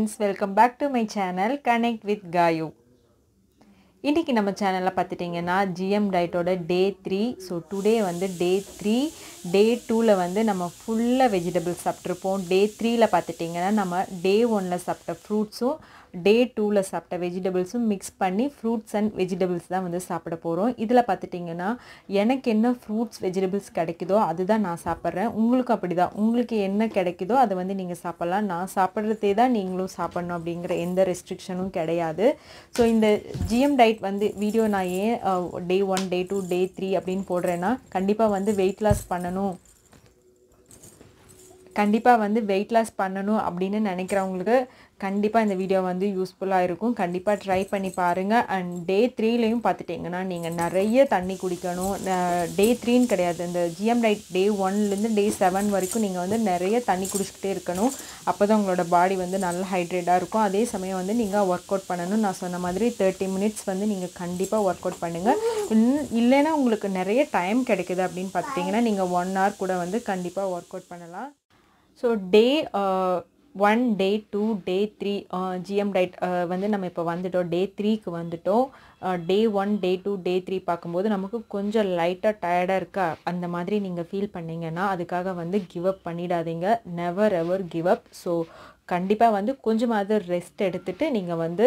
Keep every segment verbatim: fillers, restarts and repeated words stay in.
friends, welcome back to my channel Connect with Gayu. இன்னைக்கு நம்ம சேனல்ல பார்த்துட்டீங்கன்னா G M diet ஓட day three. So today வந்து day three, day two ல வந்து நம்ம full vegetables சாப்பிட்டுறோம். day three ல பார்த்துட்டீங்கன்னா நம்ம day one ல சாப்பிட்ட fruits உம் day two ல சாப்பிட்ட vegetables உம் mix பண்ணி fruits and vegetables தான் வந்து சாப்பிட போறோம். இதல பார்த்துட்டீங்கன்னா எனக்கு என்ன fruits vegetables கிடைக்குதோ அதுதான் நான் சாப்பிடுறேன். உங்களுக்கு அப்படிதான் உங்களுக்கு என்ன கிடைக்குதோ அது வந்து நீங்க சாப்பிடலாம். நான் சாப்பிடுறதே தான் நீங்களும் சாப்பிடணும் அப்படிங்கற எந்த ரெஸ்ட்ரிக்ஷனும் கிடையாது. சோ இந்த G M diet வந்து வீடியோ நான் a day one day two day three அப்படிን போடுறேனா கண்டிப்பா வந்து weight loss பண்ணனும். கண்டிப்பா வந்து weight loss பண்ணனும் அப்படினு நினைக்கிறவங்களுக்கு கண்டிப்பா இந்த வீடியோ வந்து யூஸ்புல்லா இருக்கும். கண்டிப்பா ட்ரை பண்ணி பாருங்க. and day three லயும் பார்த்துட்டீங்கன்னா நீங்க நிறைய தண்ணி குடிக்கணும். day three ன்னு கிடையாது. இந்த G M diet day one ல இருந்து day seven வரைக்கும் நீங்க வந்து நிறைய தண்ணி குடிச்சிட்டே இருக்கணும். அப்பதான் உங்களோட பாடி வந்து நல்ல ஹைட்ரேட்டா இருக்கும். அதே சமயம் வந்து நீங்க வொர்க் அவுட் பண்ணனும். நான் சொன்ன மாதிரி thirty minutes வந்து நீங்க கண்டிப்பா வொர்க் அவுட் பண்ணுங்க. இல்லனா உங்களுக்கு நிறைய டைம் கிடைக்குது அப்படினு பார்த்துட்டீங்கன்னா நீங்க one hour கூட வந்து கண்டிப்பா வொர்க் அவுட் பண்ணலாம். So day uh, one, day two, day three uh, G M diet uh, வந்து நம்ம இப்ப வந்துட்டோம் day three க்கு வந்துட்டோம். uh, day one day two day three பாக்கும்போது நமக்கு கொஞ்சம் லைட்டா டயர்டா இருக்கா அந்த மாதிரி நீங்க ஃபீல் பண்ணீங்கனா அதுக்காக வந்து give up பண்ணிடாதீங்க. never ever give up. so கண்டிப்பா வந்து கொஞ்சமாவது ரெஸ்ட் எடுத்துட்டு நீங்க வந்து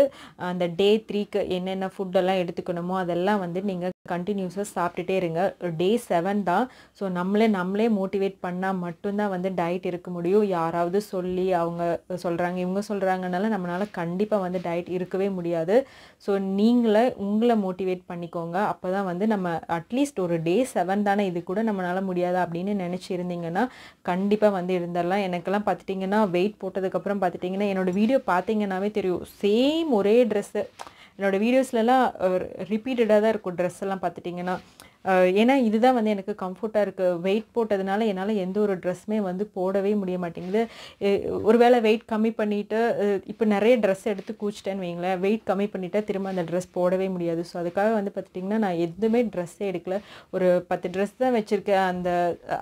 அந்த day three க்கு என்னென்ன ஃபுட் எல்லாம் எடுத்துக்கணுமோ அதெல்லாம் வந்து நீங்க கண்டினியூஸா சாப்பிட்டுட்டே இருங்க. day seven தான். சோ நம்மளே நம்மளே மோட்டிவேட் பண்ணா மட்டும் தான் வந்து டயட் இருக்க முடியும். யாராவது சொல்லி அவங்க சொல்றாங்க இவங்க சொல்றாங்கனால நம்மனால கண்டிப்பா வந்து டயட் இருக்கவே முடியாது. சோ நீங்களே உங்களை மோட்டிவேட் பண்ணிக்கோங்க. அப்பதான் வந்து நம்ம அட்லீஸ்ட் ஒரு day seven தான இது கூட நம்மனால முடியாது அப்படினு நினைச்சிருந்தீங்கனா கண்டிப்பா வந்து இருந்தறலாம். எனக்கெல்லாம் பாத்தீங்கன்னா weight போட்டதுக்கு அப்புறம் பாத்தீங்கன்னா என்னோட வீடியோ பாத்தீங்கனாவே தெரியும் சேம் ஒரே Dress என்னோட வீடியோஸ்லலாம் ரிபீட்டடா தான் இருக்கும் Dress எல்லாம் பாத்துட்டீங்கனா. ஏனா இதுதான் வந்து எனக்கு கம்ஃபர்ட்டா இருக்கு. weight போட்டதனால என்னால எந்த ஒரு Dressமே வந்து போடவே முடிய மாட்டேங்குது. ஒருவேளை weight கம்மி பண்ணிட்டு இப்போ நிறைய Dress எடுத்து கூச்சிட்டேன்னு வெயிங்களே weight கம்மி பண்ணிட்டா திரும்ப அந்த Dress போடவே முடியாது. சோ அதுக்காக வந்து பாத்துட்டீங்கனா நான் எதுமே Dress எடுக்கல. ஒரு ten Dress தான் வச்சிருக்கேன். அந்த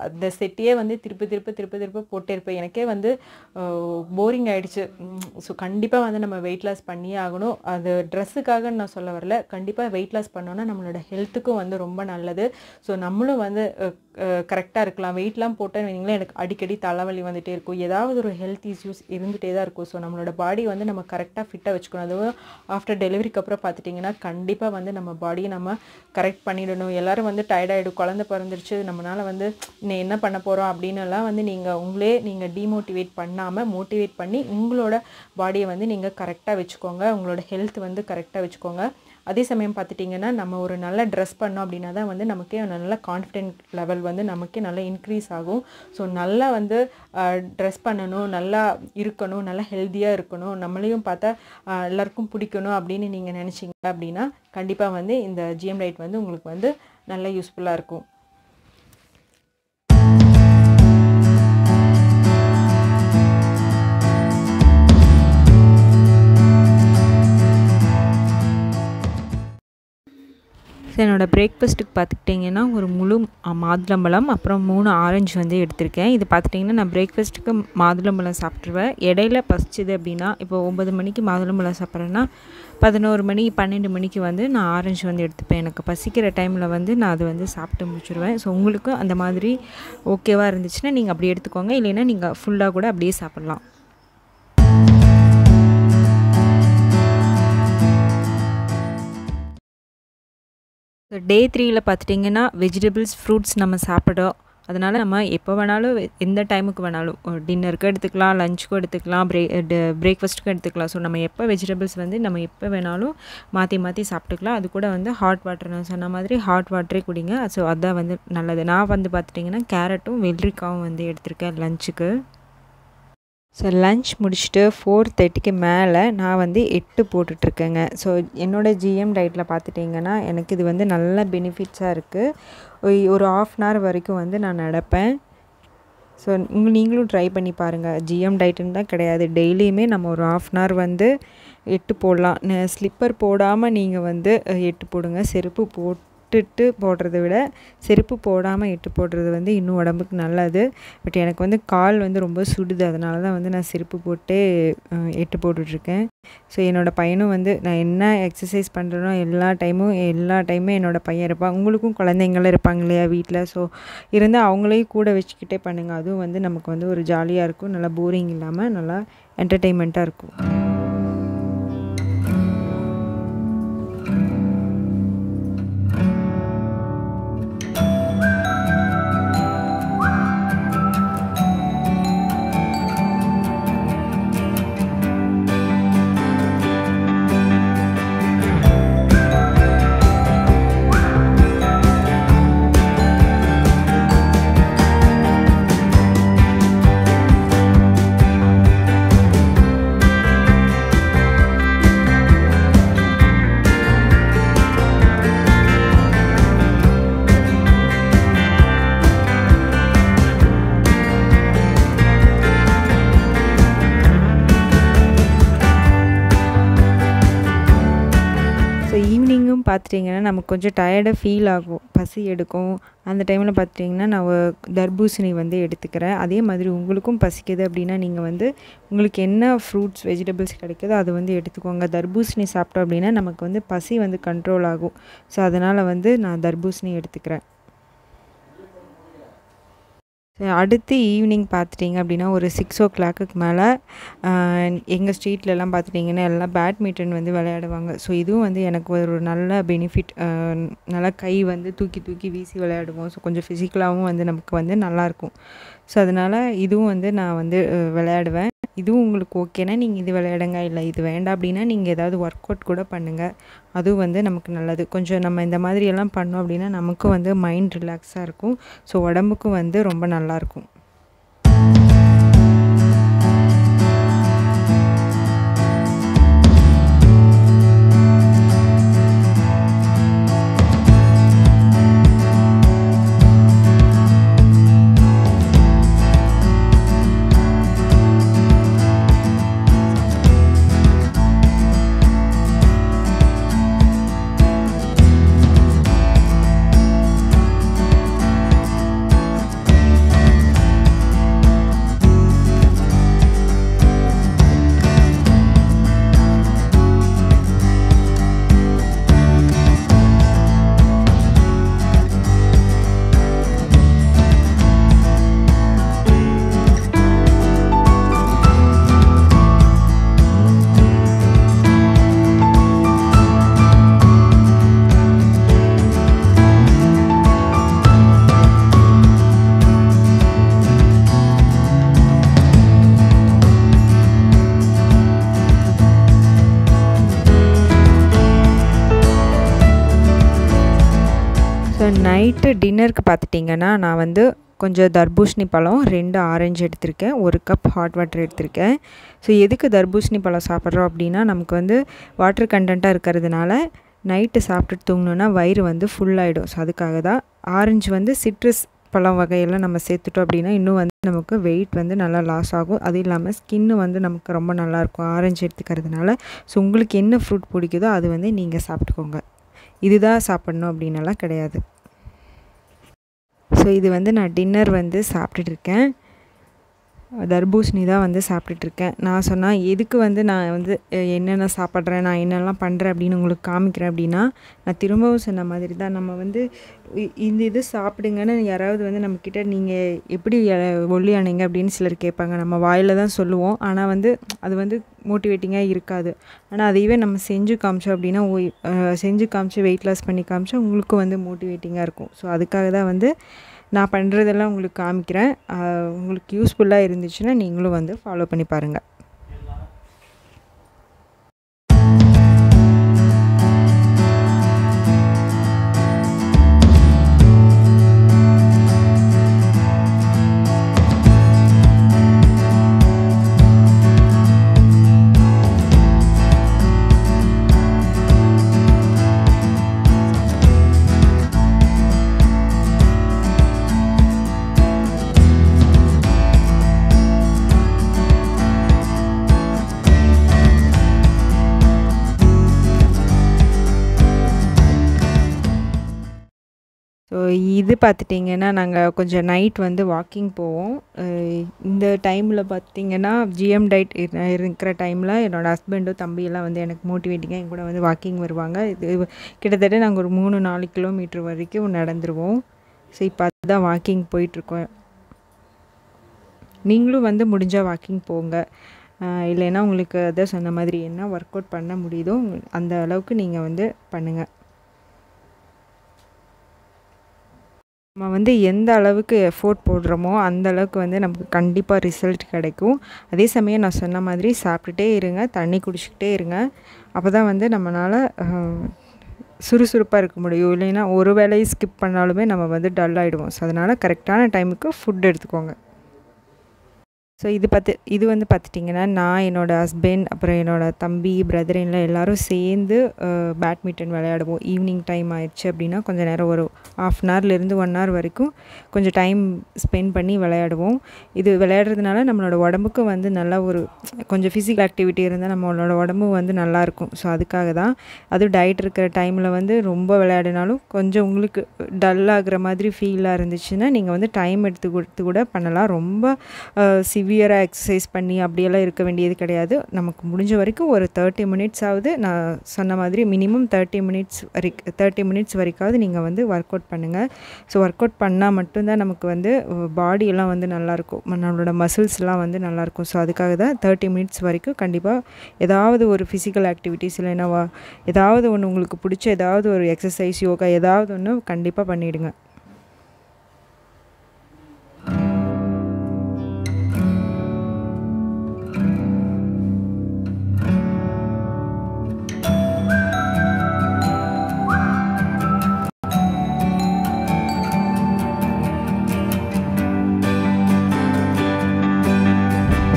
அந்த செட்டியே வந்து திருப்பி திருப்பி திருப்பி திருப்பி போட்டே இருப்பேன். எனக்கே வந்து போரிங் ஆயிடுச்சு. சோ கண்டிப்பா வந்து நம்ம weight loss பண்ணியே ஆகணும். அது Dressக்காக நான் சொல்ல வரல. கண்டிப்பா weight loss பண்ணனும்னா நம்மளோட ஹெல்த்துக்கு வந்து ரொம்ப நல்ல. So நம்மளும் வந்து கரெக்ட்டா இருக்கலாம். வெயிட்லாம் போட்டா நீங்களே எனக்கு அடிக்கடி தலைவலி வந்துட்டே இருக்கும். ஏதாவது ஒரு ஹெல்த் இஷ்யூஸ் இருந்துட்டே தான் இருக்கும். சோ நம்மளோட பாடி வந்து நம்ம கரெக்ட்டா ஃபிட்டா வெச்சுக்கணும். அது ஆஃப்டர் டெலிவரிக்கு அப்புறம் பாத்துட்டீங்கன்னா கண்டிப்பா வந்து நம்ம பாடி நம்ம கரெக்ட் பண்ணிடணும். எல்லாரும் வந்து டயர்ட் ஆயிடு குழந்தை பிறந்திருச்சு நம்மனால வந்து என்ன பண்ண போறோம் அப்படினலாம் வந்து நீங்க உங்களே நீங்க டிமோட்டிவேட் பண்ணாம மோட்டிவேட் பண்ணி உங்களோட பாடியை வந்து நீங்க கரெக்ட்டா வெச்சுக்கோங்க. உங்களோட ஹெல்த் வந்து கரெக்ட்டா வெச்சுக்கோங்க. அதே சமயம் பாத்துட்டீங்கன்னா நம்ம ஒரு நல்ல Dress பண்ணோம் அப்படினா தான் வந்து நமக்கு நல்ல கான்ஃபிடன்ட் லெவல் வந்து நமக்கு நல்ல இன்கிரீஸ் ஆகும். சோ நல்லா வந்து Dress பண்ணனும், நல்லா இருக்கணும், நல்ல ஹெல்தியா இருக்கணும். நம்மளையும் பார்த்தா எல்லாருக்கும் பிடிக்கணும் அப்படினு நீங்க நினைச்சீங்க அப்படினா கண்டிப்பா வந்து இந்த G M diet வந்து உங்களுக்கு வந்து நல்ல யூஸ்புல்லா இருக்கும். என்னோட பிரேக்ஃபாஸ்ட்டுக்கு பார்த்துக்கிட்டிங்கன்னா ஒரு முழு மாதுளம்பழம் அப்புறம் மூணு ஆரஞ்சு வந்து எடுத்திருக்கேன். இது பார்த்துட்டிங்கன்னா நான் பிரேக்ஃபாஸ்ட்டுக்கு மாதுளம்பழம் சாப்பிட்ருவேன். இடையில பசிச்சுது அப்படின்னா இப்போ ஒம்பது மணிக்கு மாதுளம்பழம் சாப்பிட்றேன்னா பதினோரு மணி பன்னெண்டு மணிக்கு வந்து நான் ஆரஞ்சு வந்து எடுத்துப்பேன். எனக்கு பசிக்கிற டைமில் வந்து நான் அது வந்து சாப்பிட்டு முடிச்சுடுவேன். ஸோ உங்களுக்கும் அந்த மாதிரி ஓகேவாக இருந்துச்சுன்னா நீங்கள் அப்படியே எடுத்துக்கோங்க. இல்லைன்னா நீங்கள் ஃபுல்லாக கூட அப்படியே சாப்பிட்லாம். day three ல பார்த்துட்டிங்கன்னா வெஜிடபிள்ஸ் ஃப்ரூட்ஸ் நம்ம சாப்பிடுறோம். அதனால நம்ம எப்போ வேணாலும் எந்த டைமுக்கு வேணாலும் டின்னருக்கு எடுத்துக்கலாம், லஞ்சுக்கு எடுத்துக்கலாம், பிரே பிரேக்ஃபாஸ்ட்டுக்கு எடுத்துக்கலாம். ஸோ நம்ம எப்போ வெஜிடபிள்ஸ் வந்து நம்ம எப்போ வேணாலும் மாற்றி மாற்றி சாப்பிட்டுக்கலாம். அது கூட வந்து ஹாட் வாட்டர் நான் சொன்ன மாதிரி ஹாட் வாட்டரே குடிங்க. ஸோ அதுதான் வந்து நல்லது. நான் வந்து பார்த்துட்டிங்கன்னா கேரட்டும் வெள்ளரிக்காவும் வந்து எடுத்திருக்கேன் லஞ்சுக்கு. ஸோ லன்ச் முடிச்சுட்டு ஃபோர் தேர்ட்டிக்கு மேலே நான் வந்து எட்டு போட்டுட்ருக்கேங்க. ஸோ என்னோடய G M டயட்டில் பார்த்துட்டிங்கன்னா எனக்கு இது வந்து நல்ல பெனிஃபிட்ஸாக இருக்குது. ஒரு ஆஃப் அன் ஹவர் வரைக்கும் வந்து நான் நடப்பேன். ஸோ உங்கள் நீங்களும் ட்ரை பண்ணி பாருங்கள். G M டயட்டுன்னு தான் கிடையாது, டெய்லியுமே நம்ம ஒரு ஆஃப் அன் ஹவர் வந்து எட்டு போடலாம். ஸ்லிப்பர் போடாமல் நீங்கள் வந்து எட்டு போடுங்க. செருப்பு போட் இட்டுட்டு போடுறதை விட செருப்பு போடாமல் இட்டு போடுறது வந்து இன்னும் உடம்புக்கு நல்லது. பட் எனக்கு வந்து கால் வந்து ரொம்ப சுடுது, அதனால தான் வந்து நான் செருப்பு போட்டு இட்டு போட்டுட்ருக்கேன். ஸோ என்னோடய பையனும் வந்து நான் என்ன எக்ஸசைஸ் பண்ணுறேனோ எல்லா டைமும் எல்லா டைமும் என்னோடய பையன் இருப்பான். உங்களுக்கும் குழந்தைங்களும் இருப்பாங்க இல்லையா வீட்டில், ஸோ இருந்தால் அவங்களையும் கூட வச்சுக்கிட்டே பண்ணுங்கள். அதுவும் வந்து நமக்கு வந்து ஒரு ஜாலியாக இருக்கும், நல்லா போரிங் இல்லாமல் நல்லா என்டர்டெயின்மெண்ட்டாக இருக்கும். பார்த்துட்டிங்கன்னா நமக்கு கொஞ்சம் டயர்டாக ஃபீல் ஆகும், பசி எடுக்கும். அந்த டைமில் பார்த்துட்டிங்கன்னா நான் தர்பூசணி வந்து எடுத்துக்கிறேன். அதே மாதிரி உங்களுக்கும் பசிக்குது அப்படின்னா நீங்கள் வந்து உங்களுக்கு என்ன ஃப்ரூட்ஸ் வெஜிடபிள்ஸ் கிடைக்குதோ அது வந்து எடுத்துக்கோங்க. தர்பூசணி சாப்பிட்டோம் அப்படின்னா நமக்கு வந்து பசி வந்து கண்ட்ரோல் ஆகும். ஸோ அதனால் வந்து நான் தர்பூசணி எடுத்துக்கிறேன். அடுத்து ஈவினிங் பார்த்துட்டிங்க அப்படின்னா ஒரு சிக்ஸ் ஓ கிளாக்குக்கு மேலே எங்கள் ஸ்ட்ரீட்லலாம் பார்த்துட்டிங்கன்னா எல்லாம் பேட்மிண்டன் வந்து விளையாடுவாங்க. ஸோ இதுவும் வந்து எனக்கு ஒரு நல்ல பெனிஃபிட், நல்லா கை வந்து தூக்கி தூக்கி வீசி விளையாடுவோம். ஸோ கொஞ்சம் ஃபிசிக்கலாகவும் வந்து நமக்கு வந்து நல்லாயிருக்கும். ஸோ அதனால் இதுவும் வந்து நான் வந்து விளையாடுவேன். இதுவும் உங்களுக்கு ஓகேனா நீங்கள் இது விளையாடுங்க, இல்லை இது வேண்டாம் அப்படின்னா நீங்கள் ஏதாவது ஒர்க் அவுட் கூட பண்ணுங்கள். அதுவும் வந்து நமக்கு நல்லது. கொஞ்சம் நம்ம இந்த மாதிரியெல்லாம் பண்ணோம் அப்படின்னா நமக்கும் வந்து மைண்ட் ரிலாக்ஸாக இருக்கும். ஸோ உடம்புக்கும் வந்து ரொம்ப நல்லாயிருக்கும். நைட்டு டின்னருக்கு பார்த்துட்டிங்கன்னா நான் வந்து கொஞ்சம் தர்பூசணி பழம், ரெண்டு ஆரஞ்சு எடுத்திருக்கேன், ஒரு கப் ஹாட் வாட்டர் எடுத்திருக்கேன். ஸோ எதுக்கு தர்பூசணி பழம் சாப்பிட்றோம் அப்படின்னா நமக்கு வந்து வாட்டர் கண்டென்ட்டாக இருக்கிறதுனால நைட்டு சாப்பிட்டுட்டு தூங்கினோன்னா வயிறு வந்து ஃபுல்லாகிடும். ஸோ அதுக்காக தான். ஆரஞ்சு வந்து சிட்ரஸ் பழம் வகையெல்லாம் நம்ம சேர்த்துட்டோம் அப்படின்னா இன்னும் வந்து நமக்கு வெயிட் வந்து நல்லா லாஸ் ஆகும். அது இல்லாமல் ஸ்கின்னு வந்து நமக்கு ரொம்ப நல்லாயிருக்கும் ஆரஞ்சு எடுத்துக்கிறதுனால. ஸோ உங்களுக்கு என்ன ஃப்ரூட் பிடிக்குதோ அது வந்து நீங்கள் சாப்பிட்டுக்கோங்க. இதுதான் சாப்பிட்ணும் அப்படின்னலாம் கிடையாது. ஸோ இது வந்து நான் டின்னர் வந்து சாப்பிட்டுட்ருக்கேன். தர்பூசணி தான் வந்து சாப்பிட்டுட்ருக்கேன். நான் சொன்னால் எதுக்கு வந்து நான் வந்து என்னென்ன சாப்பிட்றேன், நான் என்னெல்லாம் பண்ணுறேன் அப்படின்னு உங்களுக்கு காமிக்கிறேன் அப்படின்னா, நான் திரும்பவும் சொன்ன மாதிரி தான் நம்ம வந்து இந்த இது சாப்பிடுங்கன்னு யாராவது வந்து நம்மக்கிட்ட நீங்கள் எப்படி ஒல்லியானீங்க அப்படின்னு சிலர் கேட்பாங்க. நம்ம வாயில் தான் சொல்லுவோம், ஆனால் வந்து அது வந்து மோட்டிவேட்டிங்காக இருக்காது. ஆனால் அதையவே நம்ம செஞ்சு காமிச்சோம் அப்படின்னா, ஓ செஞ்சு காமிச்சு வெயிட் லாஸ் பண்ணி காமிச்சா உங்களுக்கும் வந்து மோட்டிவேட்டிங்காக இருக்கும். ஸோ அதுக்காக தான் வந்து நான் பண்ணுறதெல்லாம் உங்களுக்கு காமிக்கிறேன். உங்களுக்கு யூஸ்ஃபுல்லாக இருந்துச்சுன்னா நீங்களும் வந்து ஃபாலோ பண்ணி பாருங்கள். இது பார்த்துட்டிங்கன்னா நாங்கள் கொஞ்சம் நைட் வந்து வாக்கிங் போவோம். இந்த டைமில் பார்த்திங்கன்னா ஜிஎம் டயட் இருக்கிற டைமில் என்னோடய ஹஸ்பண்டும் தம்பியெல்லாம் வந்து எனக்கு மோட்டிவேட்டிங்காக என் கூட வந்து வாக்கிங் வருவாங்க. இது கிட்டத்தட்ட நாங்கள் ஒரு மூணு நாலு கிலோமீட்டர் வரைக்கும் நடந்துருவோம். ஸோ இப்போ அதுதான் வாக்கிங் போயிட்டுருக்கோம். நீங்களும் வந்து முடிஞ்சால் வாக்கிங் போங்க, இல்லைன்னா உங்களுக்கு அதை சொன்ன மாதிரி என்ன ஒர்க் அவுட் பண்ண முடியுதோ அந்த அளவுக்கு நீங்கள் வந்து பண்ணுங்கள். நம்ம வந்து எந்த அளவுக்கு எஃபோர்ட் போடுறோமோ அந்த அளவுக்கு வந்து நமக்கு கண்டிப்பாக ரிசல்ட் கிடைக்கும். அதே சமயம் நான் சொன்ன மாதிரி சாப்பிட்டுட்டே இருங்க, தண்ணி குடிச்சிக்கிட்டே இருங்க. அப்போ தான் வந்து நம்மளால் சுறுசுறுப்பாக இருக்க முடியும். இல்லைன்னா ஒரு வேலையை ஸ்கிப் பண்ணாலுமே நம்ம வந்து டல் ஆகிடுவோம். ஸோ அதனால் கரெக்டான டைமுக்கு ஃபுட் எடுத்துக்கோங்க. ஸோ இது பார்த்து இது வந்து பார்த்துட்டிங்கன்னா நான் என்னோடய ஹஸ்பண்ட் அப்புறம் என்னோடய தம்பி பிரதர்லாம் எல்லோரும் சேர்ந்து பேட்மிண்டன் விளையாடுவோம். ஈவினிங் டைம் ஆயிடுச்சு அப்படின்னா கொஞ்சம் நேரம், ஒரு ஆஃப் அன் ஹவர்லேருந்து ஒன் ஹவர் வரைக்கும் கொஞ்சம் டைம் ஸ்பெண்ட் பண்ணி விளையாடுவோம். இது விளையாடுறதுனால நம்மளோட உடம்புக்கு வந்து நல்லா ஒரு கொஞ்சம் ஃபிசிக்கல் ஆக்டிவிட்டி இருந்தால் நம்மளோட உடம்பு வந்து நல்லாயிருக்கும். ஸோ அதுக்காக தான். அதுவும் டயட் இருக்கிற டைமில் வந்து ரொம்ப விளையாடினாலும் கொஞ்சம் உங்களுக்கு டல்லாகிற மாதிரி ஃபீலாக இருந்துச்சுன்னா நீங்கள் வந்து டைம் எடுத்து கொடுத்து கூட பண்ணலாம். ரொம்ப சிவி சிவியராக எக்ஸசைஸ் பண்ணி அப்படியெல்லாம் இருக்க வேண்டியது கிடையாது. நமக்கு முடிஞ்ச வரைக்கும் ஒரு தேர்ட்டி மினிட்ஸ் ஆகுது, நான் சொன்ன மாதிரி மினிமம் தேர்ட்டி மினிட்ஸ் வரைக்கும் தேர்ட்டி மினிட்ஸ் வரைக்காவது நீங்கள் வந்து ஒர்க் அவுட் பண்ணுங்கள். ஸோ ஒர்க் அவுட் பண்ணால் மட்டும்தான் நமக்கு வந்து பாடியெல்லாம் வந்து நல்லாயிருக்கும், நம்மளோட மசில்ஸ்லாம் வந்து நல்லாயிருக்கும். ஸோ அதுக்காக தான் தேர்ட்டி மினிட்ஸ் வரைக்கும் கண்டிப்பாக ஏதாவது ஒரு ஃபிசிக்கல் ஆக்டிவிட்டிஸ் இல்லைன்னா ஏதாவது ஒன்று உங்களுக்கு பிடிச்ச ஏதாவது ஒரு எக்ஸசைஸ், யோகா ஏதாவது ஒன்று கண்டிப்பாக பண்ணிவிடுங்க.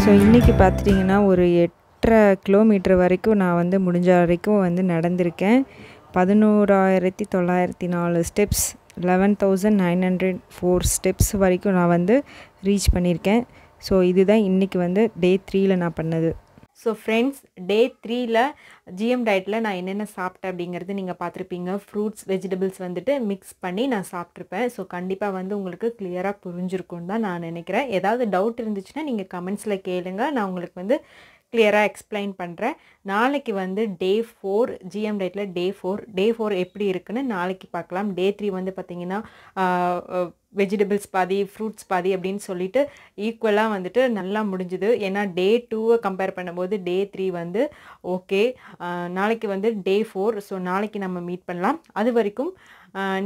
ஸோ இன்றைக்கி பார்த்துட்டிங்கன்னா ஒரு எட்டரை கிலோமீட்டர் வரைக்கும் நான் வந்து முடிஞ்ச வரைக்கும் வந்து நடந்திருக்கேன். பதினோராயிரத்தி தொள்ளாயிரத்தி நாலு steps, eleven thousand nine hundred four steps வரைக்கும் நான் வந்து ரீச் பண்ணியிருக்கேன். ஸோ இதுதான் இன்றைக்கி வந்து டே த்ரீயில் நான் பண்ணது. ஸோ ஃப்ரெண்ட்ஸ், டே த்ரீயில் ஜிஎம் டயட்டில் நான் என்னென்ன சாப்பிட்டேன் அப்படிங்கிறது நீங்கள் பார்த்துருப்பீங்க. ஃப்ரூட்ஸ் வெஜிடபிள்ஸ் வந்துட்டு மிக்ஸ் பண்ணி நான் சாப்பிட்ருப்பேன். ஸோ கண்டிப்பாக வந்து உங்களுக்கு கிளியராக புரிஞ்சிருக்குன்னு தான் நான் நினைக்கிறேன். ஏதாவது டவுட் இருந்துச்சுன்னா நீங்கள் கமெண்ட்ஸில் கேளுங்க, நான் உங்களுக்கு வந்து கிளியராக எக்ஸ்பிளைன் பண்ணுறேன். நாளைக்கு வந்து டே ஃபோர் ஜிஎம் டயட்டில் டே ஃபோர் டே ஃபோர் எப்படி இருக்குன்னு நாளைக்கு பார்க்கலாம். டே த்ரீ வந்து பார்த்திங்கன்னா வெஜிடபிள்ஸ் பாதி ஃப்ரூட்ஸ் பாதி அப்படின்னு சொல்லிட்டு ஈக்குவலாக வந்துட்டு நல்லா முடிஞ்சுது. ஏன்னா டே டூவை கம்பேர் பண்ணும்போது டே த்ரீ வந்து ஓகே. நாளைக்கு வந்து டே ஃபோர். ஸோ நாளைக்கு நம்ம மீட் பண்ணலாம். அது வரைக்கும்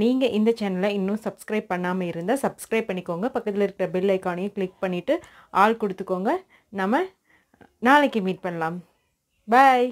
நீங்கள் இந்த சேனலை இன்னும் சப்ஸ்கிரைப் பண்ணாமல் இருந்தால் சப்ஸ்கிரைப் பண்ணிக்கோங்க. பக்கத்தில் இருக்கிற பெல் ஐக்கானையும் கிளிக் பண்ணிவிட்டு ஆல் கொடுத்துக்கோங்க. நம்ம நாளைக்கு மீட் பண்ணலாம். பாய்.